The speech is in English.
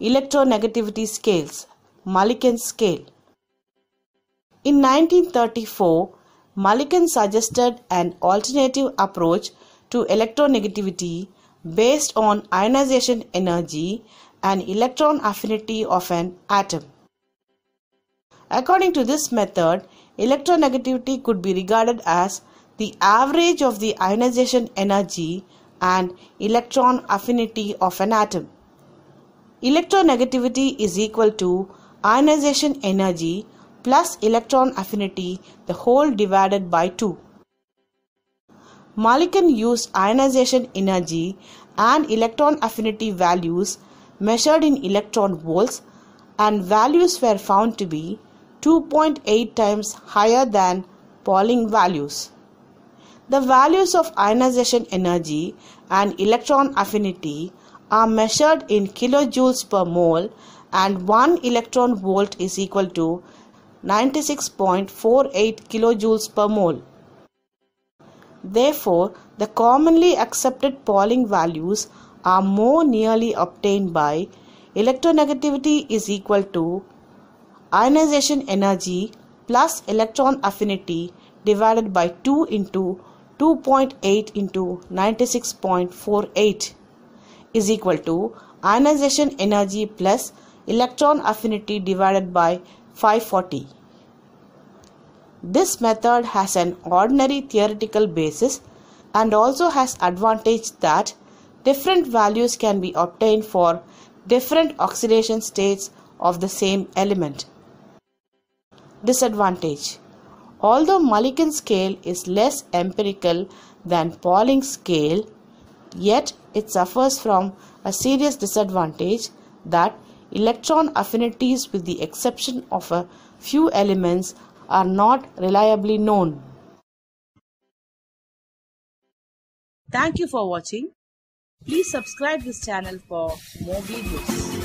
Electronegativity Scales, Mullikens Scale. In 1934, Mulliken suggested an alternative approach to electronegativity based on ionization energy and electron affinity of an atom. According to this method, electronegativity could be regarded as the average of the ionization energy and electron affinity of an atom. Electronegativity is equal to ionization energy plus electron affinity, the whole divided by 2. Mulliken used ionization energy and electron affinity values measured in electron volts, and values were found to be 2.8 times higher than Pauling values. The values of ionization energy and electron affinity are measured in kilojoules per mole, and 1 electron volt is equal to 96.48 kilojoules per mole. Therefore, the commonly accepted Pauling values are more nearly obtained by electronegativity is equal to ionization energy plus electron affinity divided by 2 into 2.8 into 96.48 is equal to ionization energy plus electron affinity divided by 540. This method has an ordinary theoretical basis and also has advantage that different values can be obtained for different oxidation states of the same element. Disadvantage: although Mulliken scale is less empirical than Pauling scale, yet it suffers from a serious disadvantage that electron affinities, with the exception of a few elements, are not reliably known. Thank you for watching. Please subscribe this channel for more videos.